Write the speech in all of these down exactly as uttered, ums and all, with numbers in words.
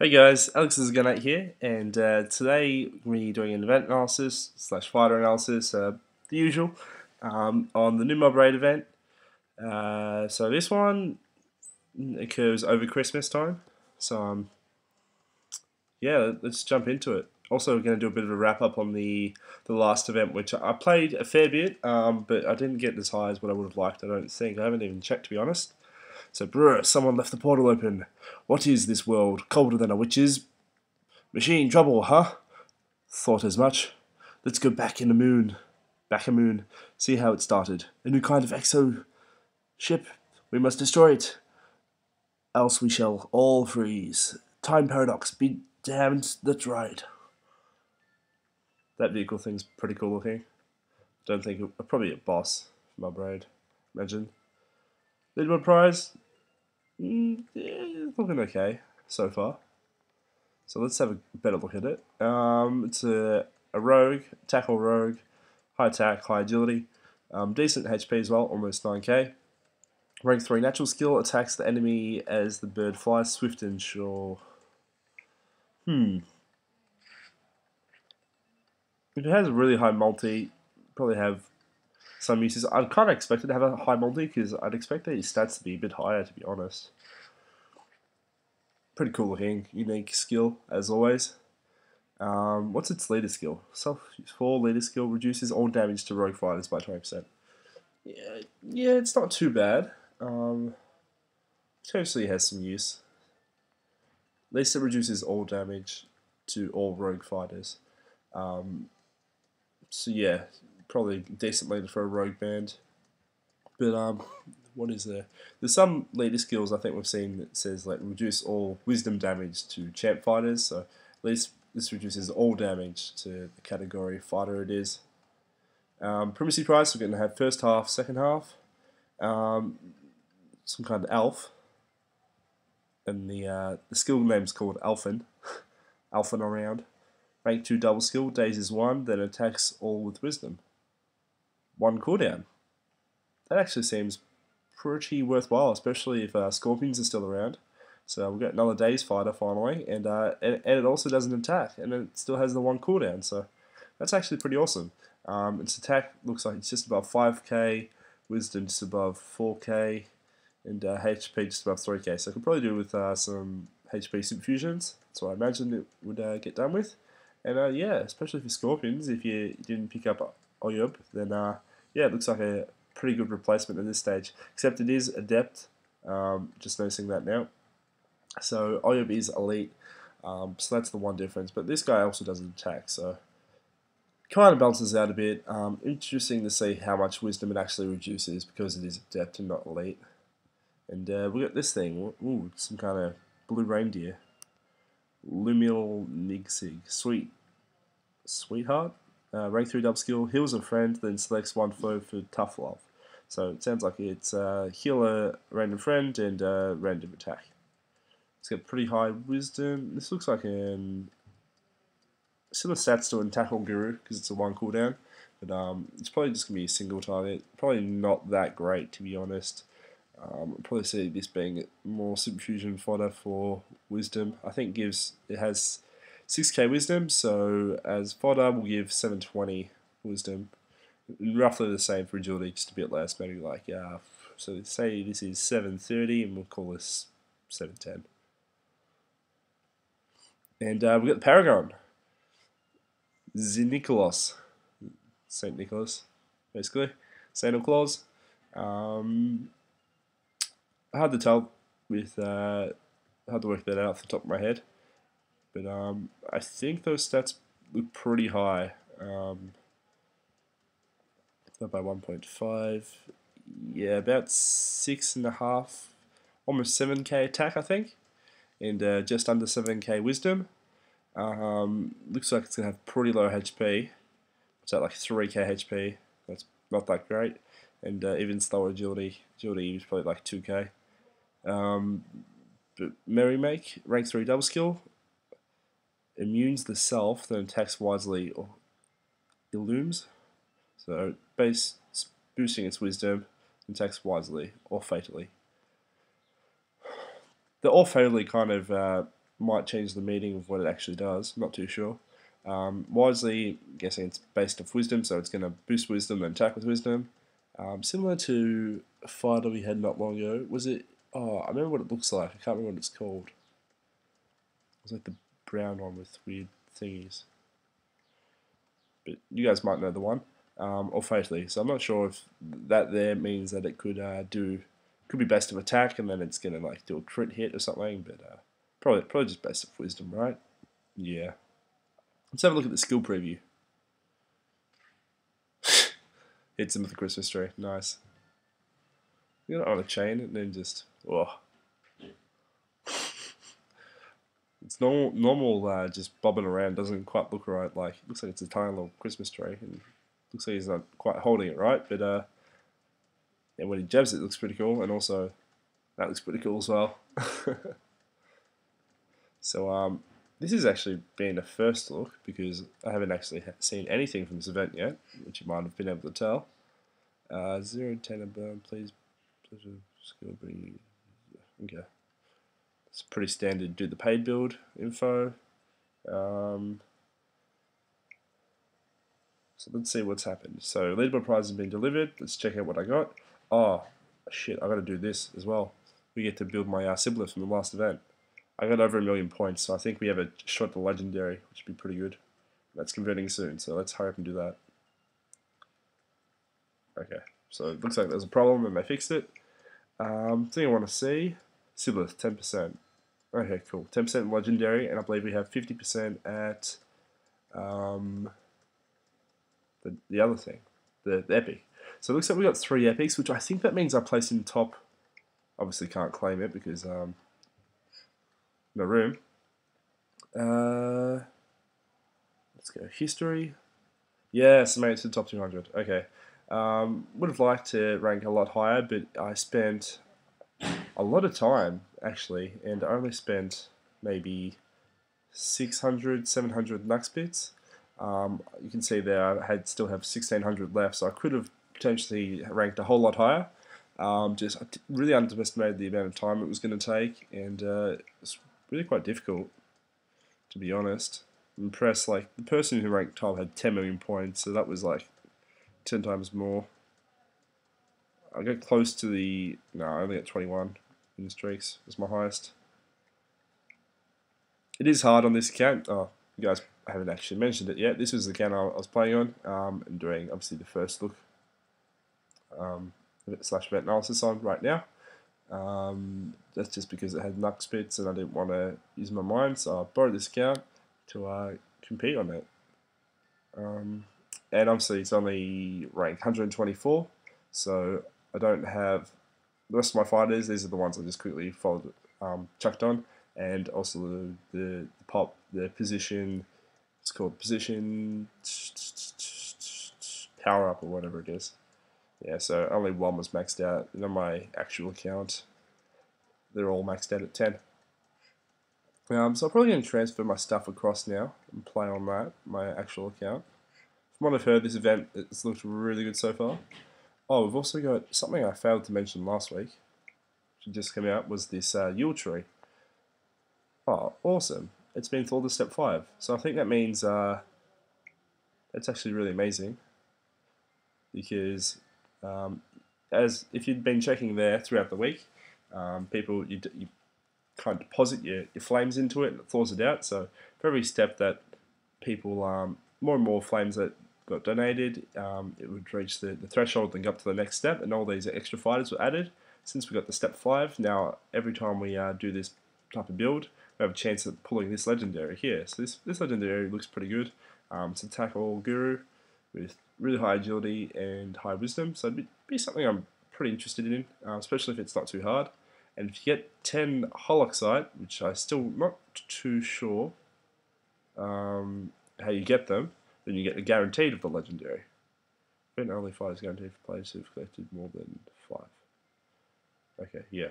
Hey guys, Alexisagun eight here, and uh, today we're going to be doing an event analysis slash fighter analysis, uh, the usual, um, on the new Mob Raid event. Uh, so this one occurs over Christmas time, so um, yeah, let's jump into it. Also, we're going to do a bit of a wrap up on the the last event, which I played a fair bit, um, but I didn't get as high as what I would have liked. I don't think I haven't even checked, to be honest. So, bruh, someone left the portal open. What is this world? Colder than a witch's machine. Trouble, huh? Thought as much. Let's go back in the moon. Back a moon. See how it started. A new kind of exo ship. We must destroy it. Else we shall all freeze. Time paradox. Be damned. That's right. That vehicle thing's pretty cool looking. Don't think it'll probably a boss. Mob Raid. Imagine. Lidwood prize, mm, yeah, looking okay so far. So let's have a better look at it. Um, it's a, a rogue, tackle rogue, high attack, high agility, um, decent H P as well, almost nine K. Rank three natural skill, attacks the enemy as the bird flies, swift and sure. Hmm. It has a really high multi, probably have some uses. I kind of expected to have a high multi because I'd expect these stats to be a bit higher, to be honest. Pretty cool looking, unique skill as always. Um, what's its leader skill? Self four leader skill reduces all damage to rogue fighters by twenty percent. Yeah, yeah, it's not too bad. Um, potentially has some use. At least it reduces all damage to all rogue fighters. Um, so yeah. Probably decent leader for a rogue band, but um, what is there? There's some leader skills I think we've seen that says like reduce all wisdom damage to champ fighters. So at least this reduces all damage to the category fighter it is. Um, primacy prize, we're going to have first half, second half, um, some kind of elf, and the uh, the skill name's called Alfin. Alfin around. Rank two double skill, days is one that attacks all with wisdom. One cooldown. That actually seems pretty worthwhile, especially if uh, scorpions are still around. So we've got another day's fighter finally, and, uh, and and it also doesn't attack, and it still has the one cooldown. So that's actually pretty awesome. Um, its attack looks like it's just above five K, wisdom just above four K, and uh, H P just above three K. So I could probably do with uh, some H P superfusions. That's what I imagined it would uh, get done with. And uh, yeah, especially for scorpions, if you didn't pick up Oyub, then uh, yeah, it looks like a pretty good replacement at this stage. Except it is adept, um, just noticing that now. So Oyub is elite, um, so that's the one difference. But this guy also doesn't attack, so kind of balances out a bit. Um, interesting to see how much wisdom it actually reduces because it is adept and not elite. And uh, we got this thing, ooh, some kind of blue reindeer. Lumiel Nixig, sweet, sweetheart. Uh, rank three double skill, heals a friend, then selects one foe for tough love. So it sounds like it's uh, heal a random friend and uh, random attack. It's got pretty high wisdom. This looks like an similar stats to an tackle guru because it's a one cooldown, but um, it's probably just gonna be a single target. Probably not that great, to be honest. Um, I'll probably see this being more superfusion fodder for wisdom. I think gives it has six K wisdom, so as fodder will give seven twenty wisdom. Roughly the same for agility, just a bit less, maybe like yeah. So say this is seven thirty, and we'll call this seven ten. And uh, we've got the Paragon, Zinikolos, Saint Nicholas, basically Santa Claus. Um, Hard to tell with uh, hard to work that out off the top of my head, but um, I think those stats look pretty high. Um, up by one point five, yeah, about six and a half, almost seven K attack, I think, and uh, just under seven K wisdom. Um, looks like it's gonna have pretty low H P. It's at like three K H P. That's not that great, and uh, even slower agility. Agility is probably like two K. Um, but Merrymake, rank three double skill, immunes the self, then attacks wisely or illumes. So base boosting its wisdom, attacks wisely or fatally. The or fatally kind of uh, might change the meaning of what it actually does, I'm not too sure. Um, wisely, I'm guessing it's based off wisdom, so it's going to boost wisdom and attack with wisdom. Um, similar to a fighter we had not long ago, was it, oh, I remember what it looks like, I can't remember what it's called. It was like the brown one with weird thingies. But you guys might know the one, um, or fatally, so I'm not sure if that there means that it could uh, do, could be best of attack, and then it's going to like do a crit hit or something, but uh, probably, probably just best of wisdom, right? Yeah. Let's have a look at the skill preview. Hits him with the Christmas tree. Nice. You know, on a chain and then just oh. It's normal. Normal uh, just bobbing around doesn't quite look right. Like it looks like it's a tiny little Christmas tree, and looks like he's not quite holding it right. But uh, and when he jabs it, it looks pretty cool, and also that looks pretty cool as well. So um. This has actually been a first look because I haven't actually seen anything from this event yet, which you might have been able to tell. Uh, zero ten and burn, please. Skill bringing. Okay, it's pretty standard. Do the paid build info. Um, so let's see what's happened. So leaderboard prize has been delivered. Let's check out what I got. Oh shit! I got to do this as well. We get to build my uh, Sibleth from the last event. I got over a million points, so I think we have a shot at the legendary, which would be pretty good. That's converting soon, so let's hurry up and do that. Okay, so it looks like there's a problem and they fixed it. Um, thing I want to see, Sibleth, ten percent. Okay, cool, ten percent legendary, and I believe we have fifty percent at um, the, the other thing, the, the epic. So it looks like we got three epics, which I think that means I placed in the top. Obviously can't claim it because... Um, the room. Uh, let's go history. Yes, made it to the top two hundred. Okay. Um, would have liked to rank a lot higher, but I spent a lot of time actually, and I only spent maybe six hundred, seven hundred Lux bits. Um, you can see there I had still have sixteen hundred left, so I could have potentially ranked a whole lot higher. Um, just I really underestimated the amount of time it was going to take, and uh, it's really quite difficult, to be honest. I'm impressed, like, the person who ranked top had ten million points, so that was, like, ten times more. I got close to the... No, I only got twenty-one in the streaks. It was my highest. It is hard on this account. Oh, you guys haven't actually mentioned it yet. This was the account I was playing on, um, and doing, obviously, the first look um, slash event analysis on right now. Um, that's just because it had Nux bits and I didn't want to use my mind, so I borrowed this account to uh, compete on it. Um, and obviously it's only ranked one hundred twenty-four, so I don't have the rest of my fighters. These are the ones I just quickly followed, um, chucked on, and also the, the, the pop, the position, it's called position power up or whatever it is. Yeah, so only one was maxed out, and on my actual account, they're all maxed out at ten. Um, so I'm probably going to transfer my stuff across now and play on that, my actual account. From what I've heard, this event it's looked really good so far. Oh, we've also got something I failed to mention last week, which just came out, was this uh, Yule Tree. Oh, awesome. It's been thawed to step five. So I think that means uh, that's actually really amazing, because... Um, as if you'd been checking there throughout the week, um, people you, d you kind of deposit your, your flames into it and it thaws it out. So for every step that people, um, more and more flames that got donated, um, it would reach the, the threshold and go up to the next step. And all these extra fighters were added since we got the step five. Now every time we uh, do this type of build, we have a chance at pulling this legendary here. So this this legendary looks pretty good. Um, it's attack all guru with really high agility and high wisdom, so it'd be something I'm pretty interested in, uh, especially if it's not too hard. And if you get ten Holoxite, which I'm still not too sure um, how you get them, then you get the guaranteed of the legendary. Event only five is guaranteed for players who've collected more than five. Okay, yeah.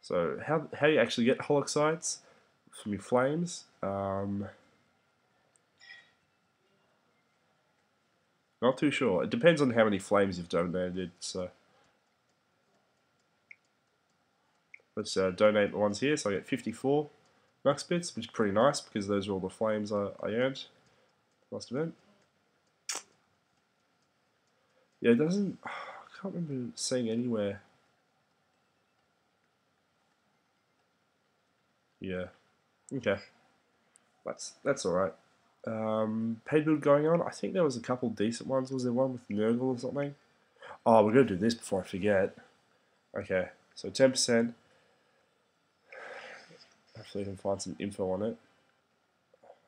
So how how you actually get Holoxites from your flames? Um, Not too sure. It depends on how many flames you've donated, so... Let's uh, donate the ones here, so I get fifty-four. Rux bits, which is pretty nice because those are all the flames I, I earned last event. Yeah, it doesn't... I can't remember seeing anywhere. Yeah. Okay. That's that's alright. Um, paid build going on. I think there was a couple decent ones. Was there one with Nurgle or something? Oh, we're going to do this before I forget. Okay, so ten percent. Hopefully I can find some info on it.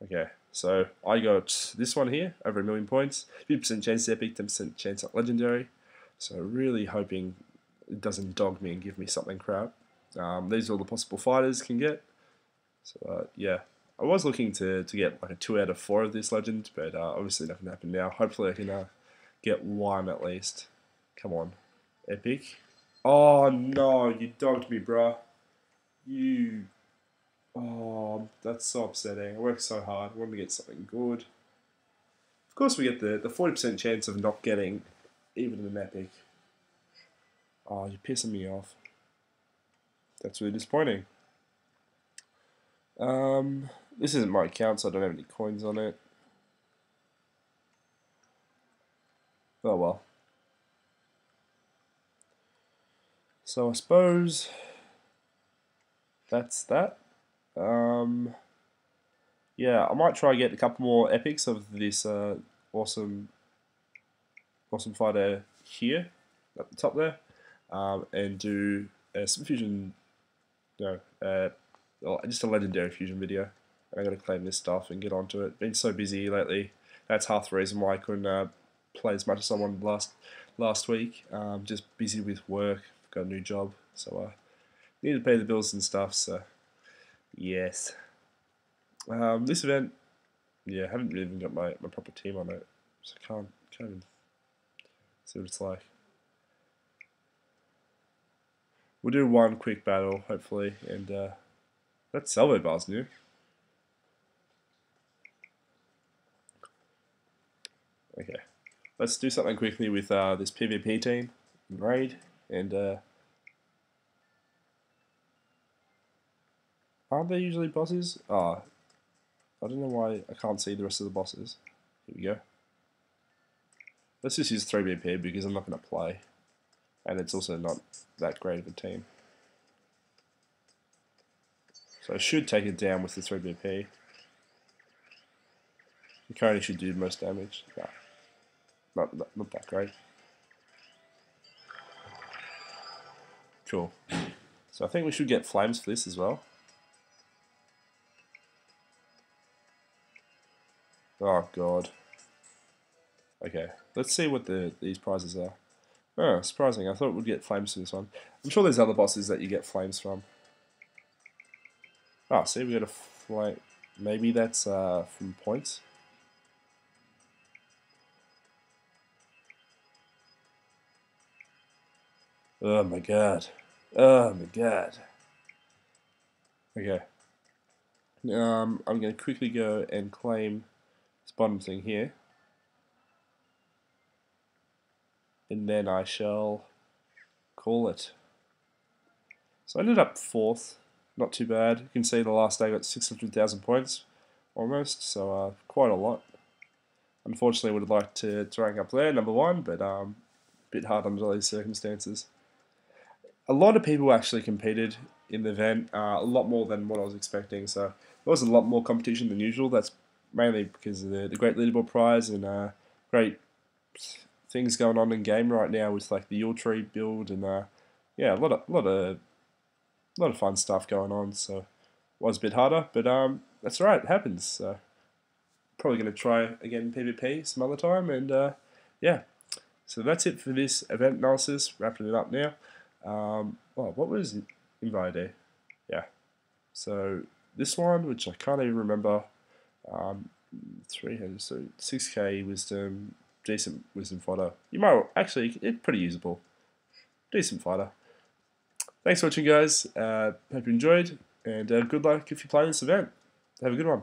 Okay, so I got this one here, over a million points. fifty percent chance epic, ten percent chance at legendary. So really hoping it doesn't dog me and give me something crap. Um, these are all the possible fighters can get. So uh, yeah, I was looking to, to get like a two out of four of this legend, but uh, obviously nothing happened now. Hopefully I can uh, get one at least. Come on, epic. Oh no, you dogged me, bruh. You... Oh, that's so upsetting. I worked so hard. I wanted to get something good. Of course we get the the forty percent chance of not getting even an epic. Oh, you're pissing me off. That's really disappointing. Um, this isn't my account, so I don't have any coins on it. Oh well. So I suppose that's that. Um, yeah, I might try and get a couple more epics of this uh, awesome, awesome fighter here at the top there, um, and do uh, some fusion. No, uh, well, just a legendary fusion video. I got to claim this stuff and get onto it. Been so busy lately. That's half the reason why I couldn't uh, play as much as I wanted last last week. Um, just busy with work. I've got a new job, so I uh, need to pay the bills and stuff. So. Yes. Um, this event, yeah, I haven't even got my, my proper team on it, so I can't, can't even see what it's like. We'll do one quick battle, hopefully, and uh, that salvo bar's new. Okay, let's do something quickly with uh, this PvP team, raid, and... Uh, aren't there usually bosses? Ah, oh, I don't know why I can't see the rest of the bosses. Here we go. Let's just use three B P because I'm not going to play. And it's also not that great of a team. So I should take it down with the three B P. The Coney should do most damage. Nah, not, not, not that great. Cool. So I think we should get flames for this as well. Oh god. Okay, let's see what the these prizes are. Oh, surprising. I thought we'd get flames for this one. I'm sure there's other bosses that you get flames from. Oh, see, we got a flame. Maybe that's uh, from points. Oh my god. Oh my god. Okay. Um, I'm going to quickly go and claim this bottom thing here, and then I shall call it. So I ended up fourth, not too bad. You can see the last day I got six hundred thousand points, almost, so uh, quite a lot. Unfortunately, would have liked to, to rank up there, number one, but um, a bit hard under these circumstances. A lot of people actually competed in the event, uh, a lot more than what I was expecting, so there was a lot more competition than usual. That's mainly because of the, the great leaderboard prize and uh, great things going on in game right now with like the Yule Tree build and uh, yeah, a lot of lot of lot of fun stuff going on. So it was a bit harder, but um, that's all right. It happens. So probably gonna try again PvP some other time, and uh, yeah. So that's it for this event analysis. Wrapping it up now. Um, well, what was Invite? Yeah. So this one, which I can't even remember. Um, three hundred, so six K wisdom, decent wisdom fighter. You might actually, it's pretty usable. Decent fighter. Thanks for watching, guys. Uh, hope you enjoyed, and uh, good luck if you play this event. Have a good one.